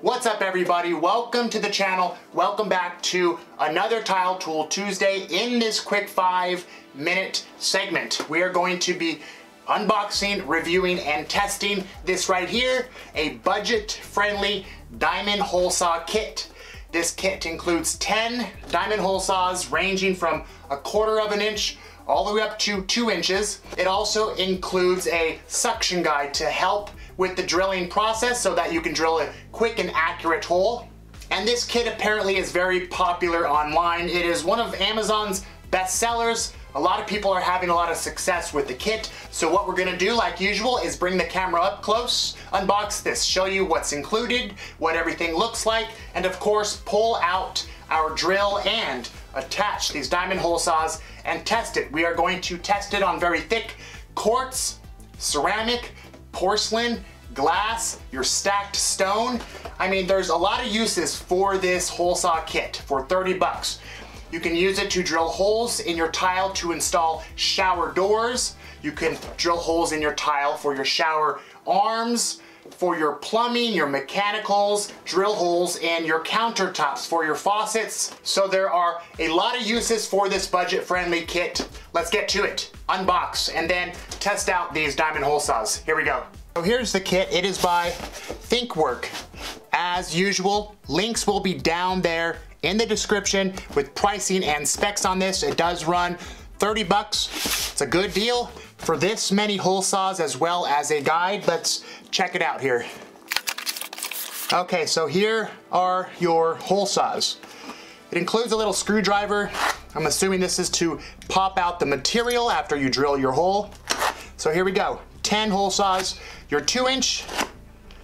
What's up, everybody? Welcome to the channel. Welcome back to another Tile Tool Tuesday. In this quick 5-minute segment, we are going to be unboxing, reviewing, and testing this right here, a budget-friendly diamond hole saw kit. This kit includes 10 diamond hole saws ranging from 1/4 of an inch all the way up to 2 inches. It also includes a suction guide to help with the drilling process so that you can drill a quick and accurate hole. And this kit apparently is very popular online. It is one of Amazon's best sellers. A lot of people are having a lot of success with the kit. So what we're gonna do, like usual, is bring the camera up close, unbox this, show you what's included, what everything looks like, and of course, pull out our drill and attach these diamond hole saws and test it. We are going to test it on very thick quartz, ceramic, porcelain, glass, your stacked stone. I mean, there's a lot of uses for this hole saw kit for 30 bucks. You can use it to drill holes in your tile to install shower doors. You can drill holes in your tile for your shower arms, for your plumbing, your mechanicals, drill holes in your countertops for your faucets. So there are a lot of uses for this budget-friendly kit. Let's get to it. Unbox and then test out these diamond hole saws. Here we go. So here's the kit. It is by THINKWORK. As usual, links will be down there in the description with pricing and specs on this. It does run 30 bucks. It's a good deal for this many hole saws as well as a guide. Let's check it out here. Okay, so here are your hole saws. It includes a little screwdriver. I'm assuming this is to pop out the material after you drill your hole. So here we go, 10 hole saws, your 2 inch,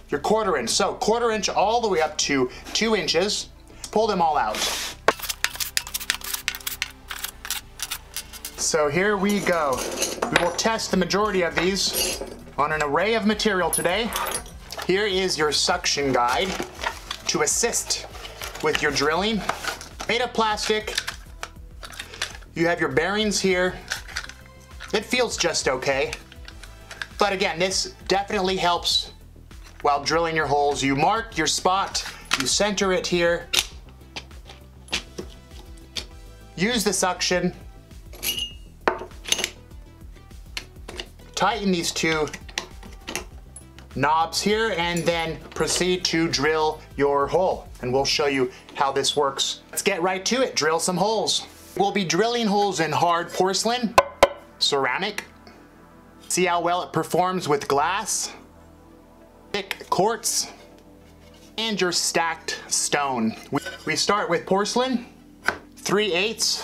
your 1/4 inch. So 1/4 inch all the way up to 2 inches. Pull them all out. So here we go. We will test the majority of these on an array of material today. Here is your suction guide to assist with your drilling. Made of plastic. You have your bearings here. It feels just okay. But again, this definitely helps while drilling your holes. You mark your spot, you center it here. Use the suction. Tighten these two knobs here and then proceed to drill your hole. And we'll show you how this works. Let's get right to it, drill some holes. We'll be drilling holes in hard porcelain, ceramic. See how well it performs with glass, thick quartz, and your stacked stone. We start with porcelain, 3/8.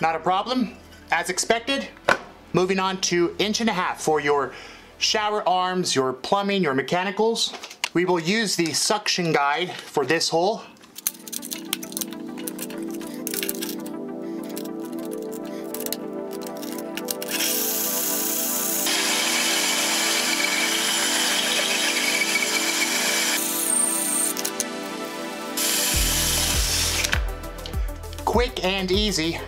Not a problem, as expected. Moving on to 1.5 inches for your shower arms, your plumbing, your mechanicals. We will use the suction guide for this hole. Quick and easy.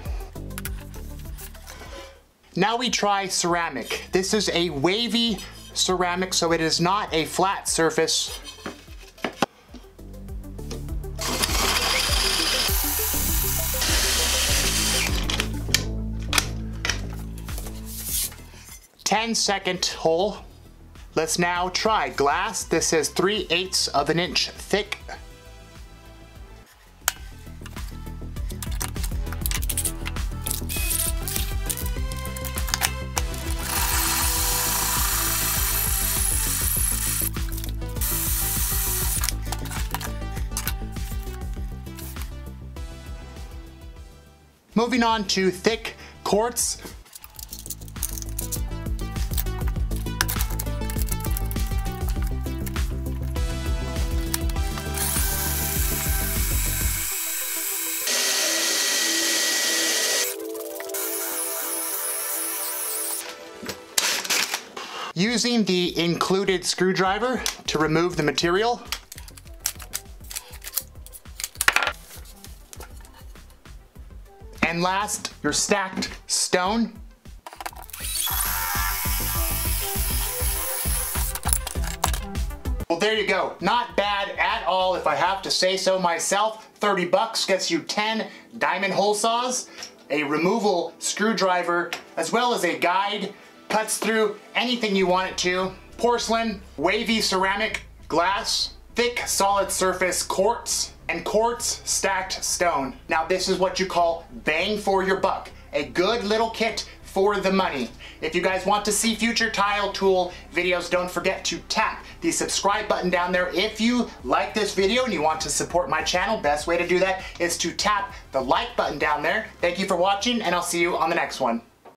Now we try ceramic. This is a wavy ceramic, so it is not a flat surface. Ten-second hole. Let's now try glass. This is 3/8 of an inch thick. Moving on to thick quartz. Using the included screwdriver to remove the material. And last, your stacked stone. Well, there you go. Not bad at all, if I have to say so myself. 30 bucks gets you 10 diamond hole saws, a removal screwdriver, as well as a guide. Cuts through anything you want it to. Porcelain, wavy ceramic, glass, thick solid surface quartz, and quartz stacked stone. Now this is what you call bang for your buck. A good little kit for the money. If you guys want to see future tile tool videos, don't forget to tap the subscribe button down there. If you like this video and you want to support my channel, best way to do that is to tap the like button down there. Thank you for watching, and I'll see you on the next one.